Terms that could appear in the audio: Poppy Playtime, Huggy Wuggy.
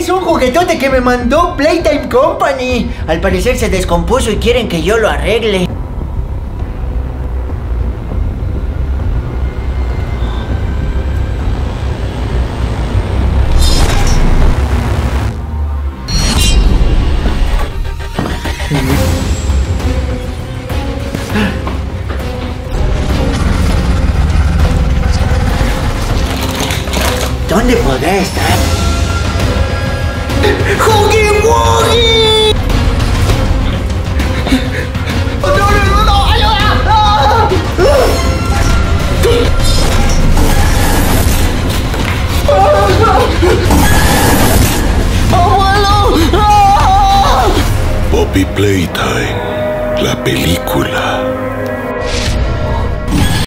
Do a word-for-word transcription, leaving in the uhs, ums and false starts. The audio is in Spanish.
es un juguetote que me mandó Playtime Company. Al parecer se descompuso y quieren que yo lo arregle. ¿Dónde podrá estar? ¡Huggy Wuggy! ¡No, no, no, no! ¡Ayuda! ¡Abuelo! Poppy Playtime, la película.